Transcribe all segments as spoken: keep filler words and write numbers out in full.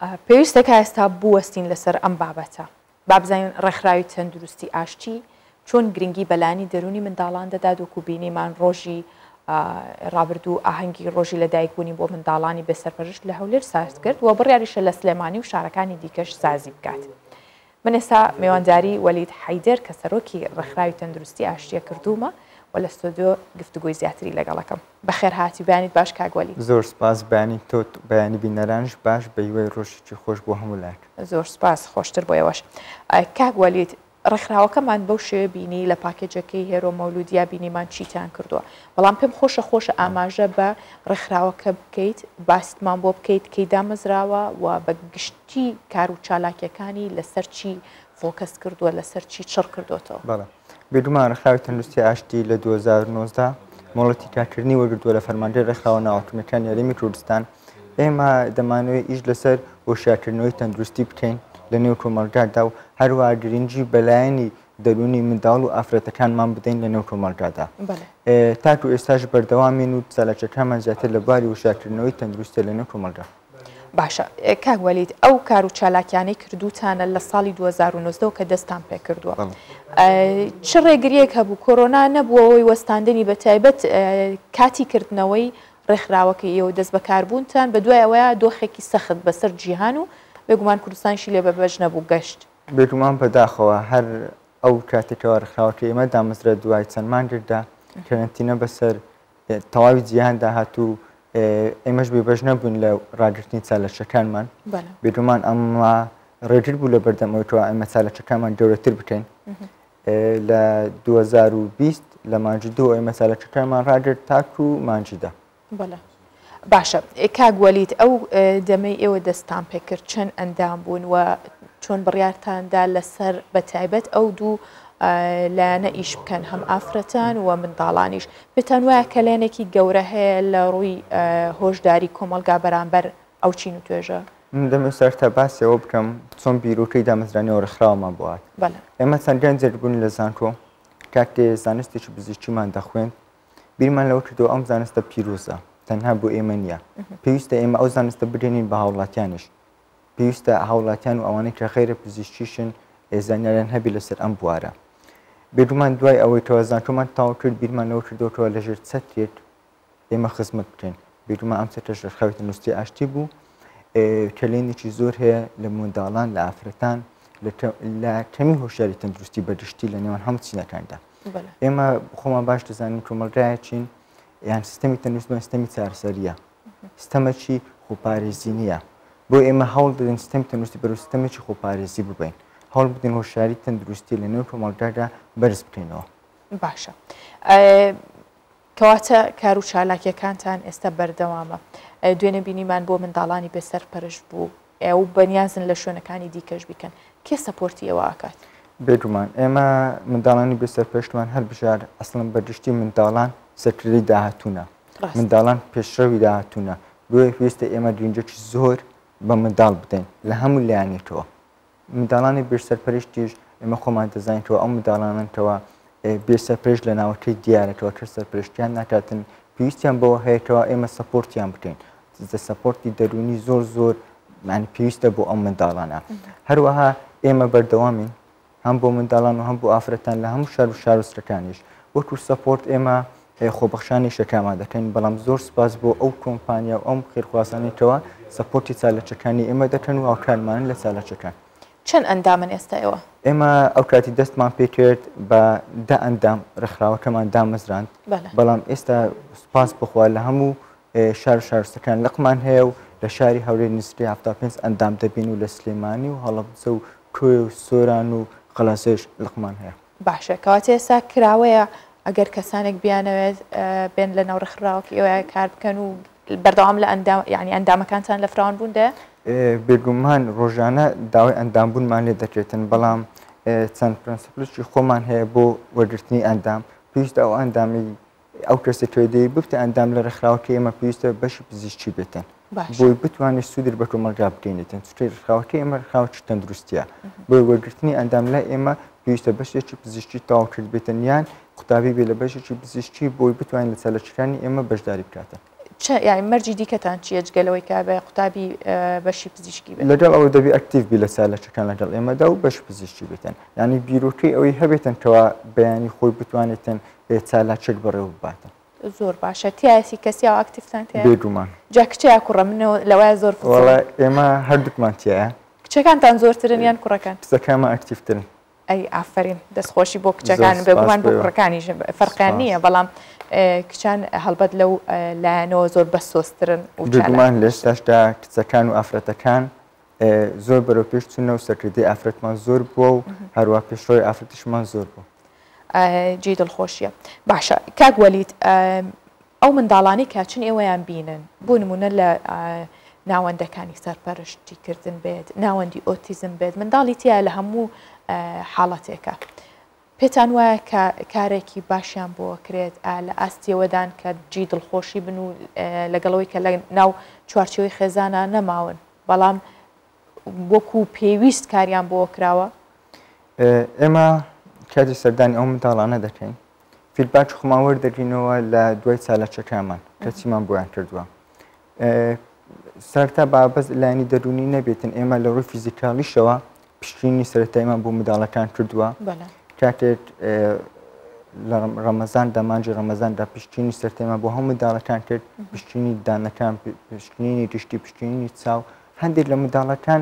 پێویستە کە ئێستا بوەستین لەسەر ئەم بابەتە. بابزانین ڕێکخراوی تەندروستی ئاشتی چۆن گرنگی بەلانی دەرونی منداڵان دەدات و بینیمان ڕۆژی ڕابردوو ئاهەنگی ڕۆژی لەدایکبوونی بۆ منداڵانی بەسەرپەرشت لە هەولێر ساز کرد و بڕیاریشە لە سلێمانی و شارەکانی دیکەش سازی بکات. من ئێستا میوانداری وەلید حەیدەر کە سەرۆکی ڕێکخراوی تەندروستی ئاشتیە کردوومە و لە ستۆدیۆ گفتوگۆی زیاتری لەگەڵەکەم. بەخێرهاتی بەیانیت باش کاگوەلی. زۆر سپاس بەیانی تۆ بەیانی بینەرانش باش بەیوەی ڕۆژێکی خۆش بۆ هەمولاک. زۆر سپاس، خۆشتر بۆ ئێوەش. کاگوەلیت ڕێکخراوەکەمان بەو شێوە بینی لە پاکێجەکەی هێرۆ مەولودیا بینیمان چیتان کردووە، بەڵام پێم خۆشە خۆشە ئاماژە بە ڕێکخراوەکە بکەیت، باستمان بۆ بکەیت کەی دامەزراوە و بە گشتی کار و چالاکیەکانی لەسەر چی فۆکەس کردووە، لەسەر چی چڕ کردوتەوە. بەڵێ بێگومان ڕێکخراوی تەندروستی ئاشتی لە دوو هەزار و نۆزدە مۆڵەتی کارکردنی وەرگرتووە لە فەرماندەی ڕێکخراوە ناوەتمیەکانی یاریمی کوردستان. ئێمە دەمانەوێت ئیش لەسەر هۆشیارکردنەوەی تەندروستی بکەین لە نێو کۆمەلگادا و هەروە گرنگی بەلایەنی دەرونی منداڵ و ئافرەتەکانمان بدەین لە نێو کۆمەلگادا. تاکو ئێستاش بەردەوامین و پسەلەکەکانمان زیاتر لە باری هۆشیارکردنەوەی تەندروستە لە نێو کۆمەلگا. باشە، کاگوەلید ئەو کار و چالاکیانەی کردوتانە لە ساڵی دوو هەزار و نۆزدە کە دەستان پێ کردووە. چ ڕێگریەک هەبوو؟ کۆرۆنا نەبووە ئەوەی وەستاندنی بەتایبەت کاتی کردنەوەی ڕێکخراوەکەی ئێوە دەست بەکاربوونتان بە دوای ئەوەیە دۆخێکی سەخت بەسەر جیهان و بێگومان کوردستانشی لێ بەبەش نەبوو گەشت. بێگومان بەداخەوە هەر ئەو کاتێکەوە ڕێکخراوەکە ئێمە دامەزرا دوای چەند مانگێکدا کەرەنتینە بەسەر تەواوی جیهاندا هاتوو، ئێمەش بێبەش نەبوون لە ڕاگررتنی چالەشەکانمان. بێگومان ئەمما ڕێگر بوو لە بەردەمەوەیتەوە ئەمە چالەشەکانمان گەورەتر بکەین. لە دوو هەزار و بیست لە مانجی دوو ئێمە چالەشەکانمان ڕاگررت تاکو مانجیدا. باشە، کاگوەلیت ئەو دەمەی ئێوە دەستان پێ کرد چەند ئەندام بوون و چۆن بڕیارتاندا لەسەر بەتایبەت ئەو دوو لایەنە ئیش بکەن، هەم ئافرەتان و منداڵانیش. پێتان وایە کەلێنێکی گەورە هەیە لە ڕووی هۆشداری کۆمەلگا بەرامبەر ئەو چین و توێژە؟ من دەمەوێت سەرتا باسی ئەوە بکەم چۆن بیرۆکەی دامەزرانەوە ڕێکخراومان بوات. ئێمە چەندان جێربوون لە زانکۆ کاتێ زانستێکی پزیشکیمان دەخوێند، بیرمان لەوە کردەوە ئەم زانستە پیرۆزە، تەنها بۆ ئێمە نییە. پێویستە ئێمە ئەو زانستە بدێنین بە هاوڵاتیانش، پێویستە هاوڵاتیان و ئەوانەی کە خێرە پزیشکیشن ئێزانیان هەبی لەسەر ئەم بوارە. بێگومان دوای ئەوەی کەەوە زانکۆمان تاو کرد بیرمانەوە کردوەوە لەژێر چەترێت ئێمە خزمەت بکەین. بێگومان ئەم چەترەش ڕێکخراوی تەندروستی ئاشتی بوو کەلێنێکی زۆر هەیە لە منداڵان، لە ئافرەتان، لە کەمی هۆشیاری تەندروستی بەدشتی لە نێوان هەموو چینەکاندا. ئێمە خۆمان باش دەزانین کۆمەلگایە چین یان سیستەمی تەندروستمان سیستەمی چارەسەریە، سیستەمێکی خۆپارێزی نییە. بۆ ئێمە هەوڵ بدەن سیستەمی تەندروستی بەرەو سیستەمێکی خۆپارێزی ببین، هەوڵ بدەن هۆشیاری تەندروستی لە نێو کۆمەلگادا بەرز بکەینەوە. باشە، کەواتە کار و چالاکیەکانتان ئێستا بەردەوامە. دوێنێ بینیمان بۆ منداڵانی بەسەرپەرش بوو، ئێوە بەنیازن لە شوێنەکانی دیکەش بکەن، کێ سەپۆرتی ئێوە ئاکات؟ بێگومان ئێمە منداڵانی بەسەرپەرشتمان هەر بژار ئەسڵن بەدشتی منداڵان سەکردەی داهاتوونە، منداڵان پێشڕەوی داهاتوونە. بۆیە پێویستە ئێمە گرنگێکی زۆر بە منداڵ بدەین لە هەموو لایەنێکەوە. منداڵانی بێسەرپەرشتیش ئێمە خۆمان دەزانینەوە ئەو منداڵانەوە بێسەرپەرشت لە ناوەکەی دیارەکەوە کە سەرپەرشتیان ناکاتن، پێویستیان بەوە هەیەکەوە ئێمە سەپۆرتیان بکەین. سەپۆرتی دەرونی زۆر زۆر پێویستە بۆ ئەم منداڵانە. هەروەها ئێمە بەردەوامین هەم بۆ منداڵان و هەم بۆ ئافرەتان لە هەموو شار و شارستەکانیش. وەکو سەپۆرت ئێمە خۆبەخشانی شەکامان دەکەین، بەڵام زۆر سپاس بۆ ئەو کۆمپانیا و ئەم خێرخوازانێکەوە سەپۆرتی چالەچەکانی ئێمە دەکەن و ئاوکارمانن لە چالەچەکان. چەند ئەندامن ئێستا ئێوە؟ ئێمە ئەو کاتی دەستمان پێکرد بە دە ئەندام ڕێکخراوەکەمان دامەزراند، بەڵام ئێستا سپاس بخوا لە هەموو شار و شارستەکان لەقمان هەیە و لە شاری هەولێر نزیکەی هەفتە و پێنج ئەندام دەبین و لە سلێمانی و هەڵەبجە و کۆی و سۆران و قەڵاسێش لەقمان هەیە. باشە، کەواتە ئێستا کراوەیە ئەگەر کەسانێک بیانەوێت بێن لە ناو ڕێکخراوەکە ئێوە کار بکەن و بەردەوام لە ینی ئەندامەکانتان لە فراوان بوون دە؟ بێگومان ڕۆژانە داوای ئەندامبوونمان لێ دەکرێتن، بەڵام چەند پرەنسپلشی خۆمان هەیە بۆ وەرگرتنی ئەندام. پێویستە ئەو ئەندامی ئەو کەسێکوێدەی ببتە ئەندام لە ڕێکخراوەکە ئێمە پێویستە بەشی پزیشکی بێتن بۆی بتوانێت سوودر بە کۆمەلگا بگەینێتن. چونکە ڕێکخراوەکە ئێمە ڕێکخراوەکی تەندروستیە، بۆی وەرگرتنی ئەندام لای ئێمە پێویستە بەشێکی پزیشکی تاوا کرد بێتن یان قوتابی بێ لە بەشێکی پزیشکی بۆی بتوانین لە چالەچەکانی ئێمە بەشداری بکاتن. چه یعنی مرجی دیگه تان چیه جلوی که به قطعی باشی پزشکی بده. لجال او دبی اکتیف بی لساله چکان لجال اما داو باش پزشکی بتن. یعنی بیروتی اوی هبتن که بیانی خوی بتوانی تن لساله چل برای باتن. زور باشه تیاسی کسی او اکتیف تن تیاس. بیرومان. جک چه کره منو لواء زور فضل. ولی اما هر دکمان تیه. چه کن تان زور ترینیان کره کن. سکام اکتیف تن. ای عفرین دست خوشی بک چکان به گمان بکره کنیش فرقانیه ولام. کشان هالبد لو لعنو زور بسوسترن. بدمان لش داشته سکان و افراد کان زور برای پیشتن و سرکردی افراد من زور بو هر وقت پیش روی افرادش من زور بو. جید الخوشیه. باشه که ولید او من دالانی که چنین اویان بینن بونمون ل ناوند کانی سرپرستی کردن باد ناوندی اوتیزم باد من دالیتیه لهمو حالته که. پتانوای کاری که باشیم با کرد ال استی ودن که جید الخوشی بنو لگلوی که لگ ناو چوارچوی خزانه نماون. بالام وکو پیوست کاریم با کرده. اما کدی سردانی آمده دالانه دکین. فیل باش خم آورد درینو ل دوی ساله چکمان کسی من باید کردم. سرتا بعض لعنی درونی نبیتن اما لرو فیزیکالی شوا پشینی سرتا اما با مدال کان کردم. که رمضان دامنج رمضان در پشتینی سرتیم با هم مدالکان کرد پشتینی دانکان پشتینی رشتی پشتینی ساو هندی لام مدالکان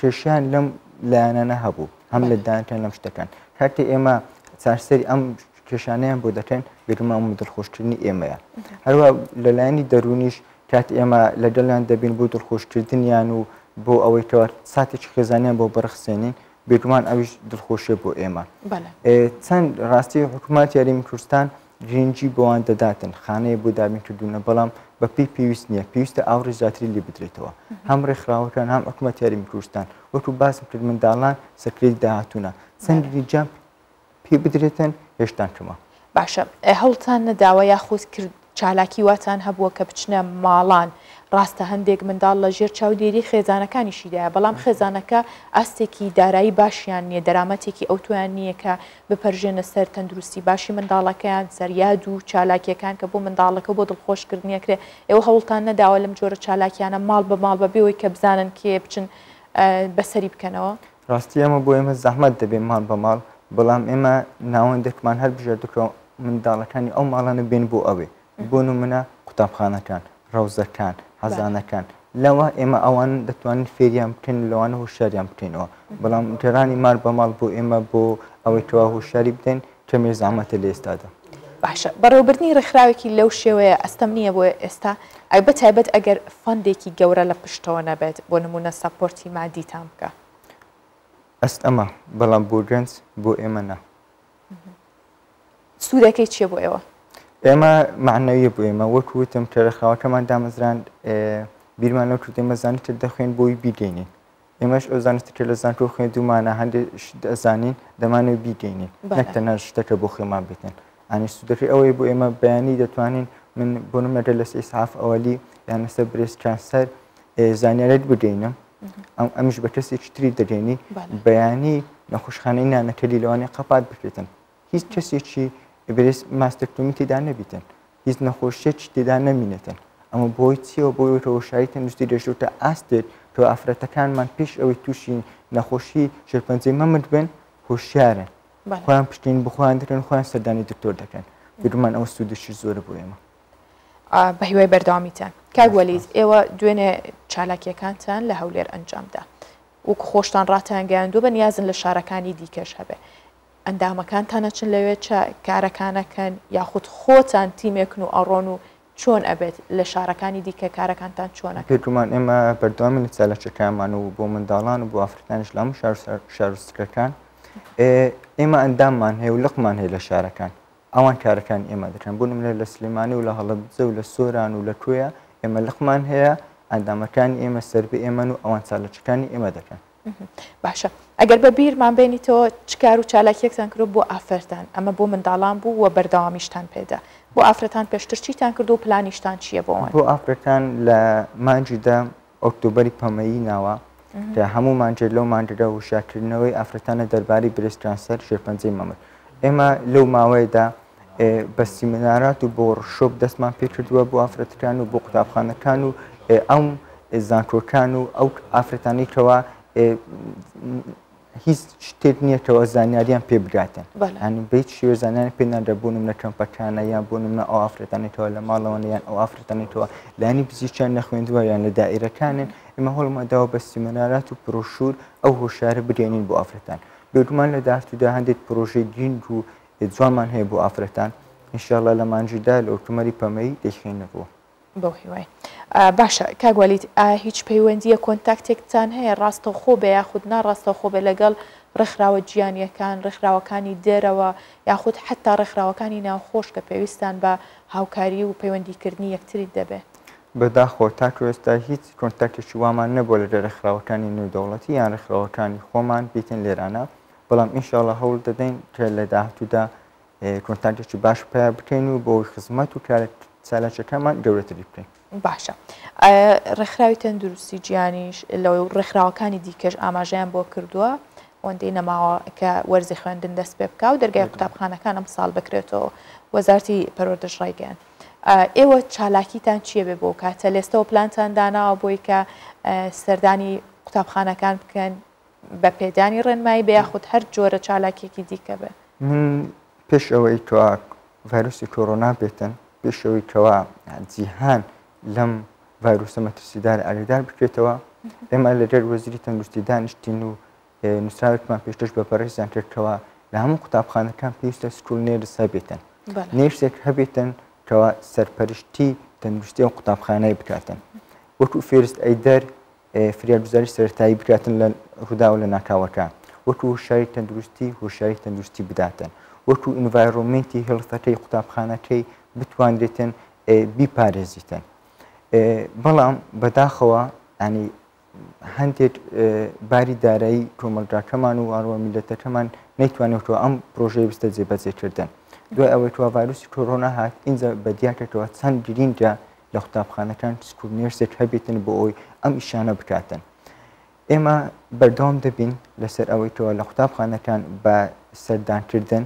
کشیان لام لعنه نهابو هم لدانکان لامشتکان حتی اما سرسری ام کشیانیم بودن بیرون ام مدل خوشتنی ایمه هر و لعنی درونیش که اما لجلان دبین بودن خوشتنی یانو با اویکار ساتیش خزانیم با برخسینی بیرون آویش دلخوشی بو ایمان. بله. تن راستی حکومت یاریم کردن رنجی بوان دادن خانه بوده میکردن بالام با پی پیوست نیه پیوست آوری زاتری لی بدریت و هم رخراو کردن هم حکومت یاریم کردن و تو باز میکردن دالان سکریت دهاتونا تن رنجام پی بدریتن یشتن کما. باشه. هول تن دعوای خود کرد چالاکی و تن هبوا کبچنه مالان. راسته هندگ من دالا جیر چاودیری خزانه کانیشی ده. بالام خزانه که استی کی دارایی باشیانیه درامتی کی اوتوانیه که به پرچین سر تندروسی باشی من دالا کن سر یادو چالاکی کن که بو من دالا که بود خوش کردنیه که او حالتان نداولم جور چالاکیانه مال به مال به بیوی کبزنن که بچن بسریب کنوا. راستی اما بویم زحمت ده بیم مال به مال. بالام اما ناوندک من هر بچرده که من دالا کنی آم مالانو بین بو آبی. بونو منا قطب خانه کن روزه کن. حزانه کن. لوا اما آوان دتوان فیریم کن لوان هوشیاریم کن و بلام ترانی مار با مال بو اما بو آویتوا هوشیاری بدن که میزامت لیست داده. باشه. برای برنی رخراوی که لوشی و استمنیه و استا. عیبت عیبت اگر فندی کی جورا لپشتوانه باد و نمونه سپورتی معدی تام که. است اما بلام بودنس بو اما نه. سوده که چیه بو اوا؟ اما معنایی بودیم. وقتیم که رخوات من دامزرند بیرون نکردیم زنیت دخیل بوی بیگینی. اماش از زنیت که لزان تو خیلی دو معنی هندش زنین دمانو بیگینی. نکتنش تک بخی ما بیتن. آنی صدقی اولی بود اما بیانی دتوانین من بونم مدرسه اسحاف اولی یعنی سبرس کانسر زنیت بیگینم. امش بکسی چتری دگینی بیانی نخوشخانه نه نکلی لوانی قباد بیتن. هیچ کسی چی برس ماستکتومی دیدن نبیتن، هیچ نخوشش دیدن نمینتن. اما باید و باید رو شاید نشتی داشته تا استر تو افراد کان من پیش اوی توشین نخوشی شرپنزی من مدبن خوشیارن. خوان پشتین بخوان درن خوان سردانی دکتر دکن. بدون من آسودشی زور بودیم. به هیوای بردامیتن. که ولید ایوا دونه چالاکی کانتن لهولر انجام ده. و خوشتن راتن گندو به نیازن لشارکانی دیکش هب. اندام کان تنها چن لیوچه کار کانه کن یا خود خودتان تیم کنو آرانو چون ابد لشارکانی دیکه کار کان تن چونه؟ پیرومان اما بردم من سال چکم منو با من دالان و با افرادانش لام شر شر سرکان اما اندام من هی ولق من هی لشارکان آوان کار کان اما دکان بونم ل سلیمانی ول هلب زول سوران ول کویا اما لق من هی اندام کان اما سربی اما نو آوان سال چکانی اما دکان. باشه. اگر ببیر من بینی تو چکارو چالاکی کردن کرد بو آفرتن، اما بو من دالان بو و بردامیشتن پیدا. بو آفرتن پشتر چی تن کرد و پلانیشتن چیه بو آن؟ بو آفرتن ل منجدا اکتبری پمایی نوا که همون منجلو منجدا و شکل نوی آفرتن درباری برست کانسر شرپنزی مامر. اما لو ماویدا بس سیمینارات و بورشوب دستمان پیکردوه بو افراتکان و بو قتابخانەکان و ئەم زانکۆکان و ئەو ئافرەتانی کەوا هیچ شتێک نییە کەوا زانیاریان پێ بگاتن یعنی بە هیچ شێوەیەک زانیاریان پێ نادرا بۆ نمونە کەمپەکانە یان بۆ نمونە ئەو ئافرەتانی کەوا لە ماڵەوەن یان ئەو ئافرەتانی کەوا لایەنی پزیشکیان نەخوێندووە یان لە دائیرەکانن ئێمە هەوڵمان داوە بە سیمینارات و برۆشور ئەو هۆشیارە بگەێنین بۆ ئافرەتان بێگومان لە داهاتوودا هەندێک پرۆژەی گرنگ و جوانمان هەیە بۆ ئافرەتان ئینشاڵڵا لە مانجیدا لە حکومەتی پەمەی دەیخوێنەوە بۆ هیوای باشە کاگوەلیت هیچ پەیوەندیە کۆنتاکتێکتان هەیە ڕاستەوخۆ بە یاخود ناڕاستەوخۆ بە لەگەڵ ڕێکخراوە گیانیەکان ڕێکخراوەکانی دەرەوە یاخود حتا ڕێکخراوەکانی ناوخۆش کە پێویستان بە هاوکاری و پەیوەندیکردنی یەکتری دەبێت بەداخۆ تاکوێستا هیچ کۆنتاکتێکی وامان نەبووە لەگە ڕێکخراوەکانی نودەوڵەتی یان ڕێکخراوەکانی خۆمان بێتن لێرانە بەڵام ئینشاڵڵا هەوڵ دەدەین کە لە داهاتوودا کۆنتاکتێکی باش پیا بکەین و بۆی خزمەت و کارە چالاکەکانمان گەورەتری بکەین باشە ڕێکخراوی تەندروستی گیانیش لە ڕێکخراوەکانی دیکەش ئاماژەیان بۆ کردووە ئەوەندەی نەماوە کە وەرزی خوێندن دەست پێ بکە و دەرگای قوتابخانەکان ئەم ساڵ بکرێتەوە وەزارەتی پەروەردەش ڕایگەیاند ئێوە چالاکیتان چییە بێ بۆ کاتە لێستەوە پلانتان داناوە بۆی کە سەردانی قوتابخانەکان بکەن بە پێدانی ڕێنمایی بە یاخود هەر جۆرە چالاکیەکی دیکە بێ من پێش ئەوەی کە ڤایرۆسی کۆڕۆنا بێتن پێش ئەوەی کەوا جیهان لەم ڤایرۆسە مەترسیدار ئاگادار بکرێتەوە ئێمە لەگەڵ وەزیری تەندروستی دانیشتین و نووسراوێکمان پێشتەش بەپەڕیزیان کردکەوە لە هەموو قوتابخانەکان پێویستە سکوول نێرس هەبێتن نێرسێک هەبێتن کەوا سەرپەرشتی تەندروستی ئەو قوتابخانەی بکاتن وەکو فێرست ئەیدەر فریاگوزاری سەرەتایی بکاتن لە ڕوودا و لە ناکاوەکان وەکو هۆشاری تەندروستی هۆشاری تەندروستی بداتن وەکو ئینڤایرۆمێنتی هێڵسەکەی قوتابخانەکەی بتواندێتن بیپارێزیتن بەڵام بەداخەوە ینی هەندێک باری دارایی کۆمەلگاکەمان و ئاڕوە میلەتەکەمان نەیتوانێتەوە ئەم پرۆژەی بستە جێبەجێکردن دوای ئەوەی کە ڤایرۆسی کۆڕۆنا هات ئینجا بەدیاکەوە چەند گرینگە لە قوتابخانەکان سکوول نێرسێک هەبێتن بۆ ئەوی ئەم ئیشانە بکاتن ئێمە بەردەوام دەبین لەسەر ئەوەی کەوە لە قوتابخانەکان بە سەردانکردن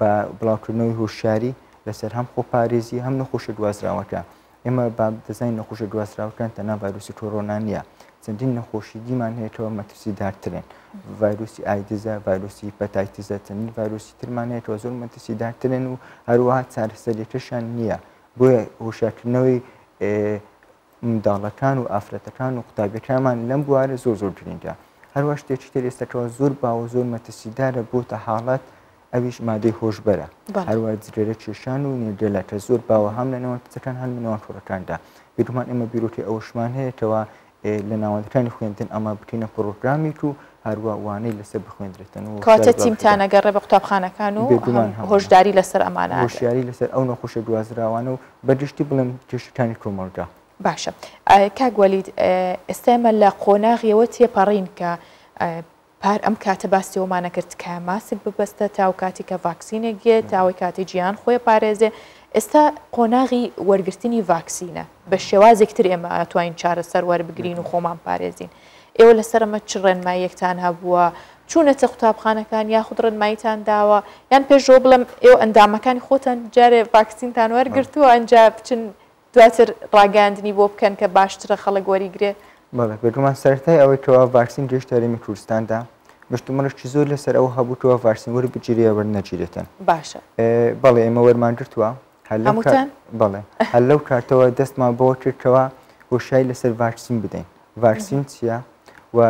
بە بڵاوکردنەوەی هوشیاری لەسەر هەم خۆپارێزی هەم نەخۆشە دوازراوەکە ئێمە با دەزانین نەخۆشە دوازراوەکان تەنها ڤایرۆسی کۆڕۆنا نیە چەندین نەخۆشی دیمان هەیەەوە مەترسیدارترن ڤایرۆسی ئایدزە ڤایرۆسی پەتایتزە چەندین ڤایرۆسی ترمان هەیەەوە زۆر مەترسیدارترن و هەروەها چارەسەریەکەشان نییە بۆیە هۆشیارکردنەوەی منداڵەکان و ئافرەتەکان و قوتابیەکانمان لەم بوارە زۆر زۆر گرنگە هەروە شتێکی تر ئێستەکەەوە زۆر باوە زۆر مەترسیدارە بۆ تە حاڵەت ئەویش مادەی هۆشبەرە هەروە جرێرە کێشان و نێرگەلەکە زۆر باوە هەم لە نەوەندەکان هەم لە ناوانتۆڕەکاندا بێگومان ئێمە بیرۆکی ئەوەشمان هەیەەوە لە ناوەندەکانی خوێندن ئەمە بکەینە پرۆگرامیک و هەروە وانەی لەسەر بخوێندرێتەوە کاتە تیمتانەگەڕێ بە قوتابخانەکان و هۆشداری لەسەر ئەمانە هۆشیاری لەسەر ئەو نەخۆشە دوازراوانە و بەگشتی بڵێم کێشەکانی کۆمەلگا باشە کاگوەلید ئێستا ئێمە لە قۆناغیەوە تێپەڕین کە پار ئەم کاتە باسیەوەمان نەکرد کە ماسک ببەستە تاو کاتی کە ڤاکسینێکگیە تاوەی کاتی گیان خۆی پارێزێ ئێستا قۆناغی وەرگرتنی ڤاکسینە بە شێوازێکتر ئێمە ئەتوانین چارەسەر وەربگرین و خۆمان پارێزین ئێوە لەسەر ئەمە چ ڕێنماییەکتان هەبووە چوونەتە قوتابخانەکان یاخود ڕێنماییتان داوە یان پێشەوە بڵێم ئێوە ئەندامەکانی خۆتان جارێ ڤاکسینتان وەرگرتووە ئەنجا بچن دواتر ڕاگەاندنی بۆ بکەن کە باشترە خەڵک وەریگرێ بەڵێ بێگومان سەرەتای ئەوەی کەوا ڤاکسین گەشتە هەرێمی کوردستاندا گشتومەرشی زۆر لەسەر ئەو هەبووتەوە ڤاکسین وەربگیرێ وەرنەگیرێتن باشە بەڵێ ئێمە وەرمان گرتووە بەڵێ هەر لەو کاتەوە دەستمان بەوە کردکەوە هۆشیاری لەسەر ڤاکسین بدەین ڤاکسین چییە و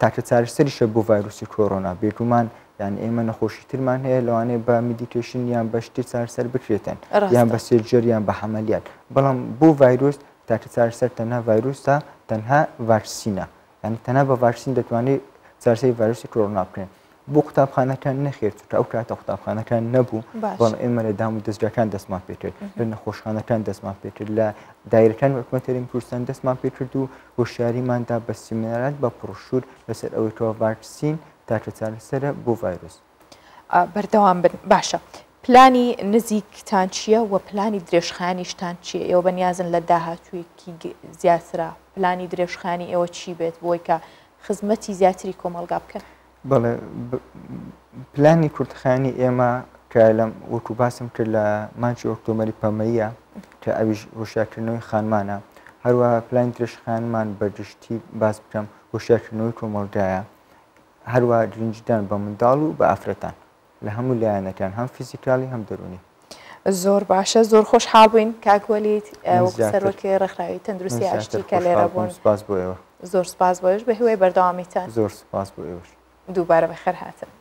تاکە چارەسەریشە بۆ ڤایرۆسی کۆڕۆنا بێگومان یان ئێمە نەخۆشی ترمان هەیە لەوانەیە بە مدیکیشن یان بە شتی چارەسەر بکرێتن یان بە سێرجەری یان بە حەمەلیات بەڵام بۆ ڤایرۆس تاکە چارەسەر تەنها ڤایرۆسە تەنها ڤاکسینە یعنی تەنها بە ڤاکسین دەتوانێت چارەسەری ڤایرۆسی کۆڕۆنا بکرێن بۆ قوتابخانەکان نەخێر چونکە ئەو کاتە قوتابخانەکان نەبوو بەڵام ئێمە لە دام و دەستگاکان دەستمان پێکرد لە نەخۆشخانەکان دەستمان پێکرد لە دایرەکان حکومەتی هەرێمی کوردستان دەستمان پێکرد و هۆشیاریماندا بە سیمینارات بە پرۆشور لەسەر ئەوەی کەوا ڤاکسین تاکە چارەسەرە بۆ ڤایرۆس بەردەوام بن باشە پلانی نزیکتان چییە و پلانی درێژخانیشتان چییە ئێوە بەنیازن لە داهاتوویەکی زیاترە پلانی درێژخانی ئێوە چی بێت بۆی کە خزمەتی زیاتری کۆمەلگا بکەن بەڵێ پلانی کورتخانی ئێمە كلام وكباسم كلا مانش أكتوبر بمية تأبيج وشاكرنوي خانمانا هروا بلانترش خانمان برجشتي باز بكم وشاكرنوي كمردايا هروا درنجدان بمندالو بأفرتان لهم اللي كان هم فيزيكالي هم دروني زور باشه زور خوش حابين كاكوليت وقصر وكي رخراوي تندرسي عشتي كالي رابون زور سپاس بوش به هوی بردوامیتان زور سپاس بوش دوباره بخیر هاتن.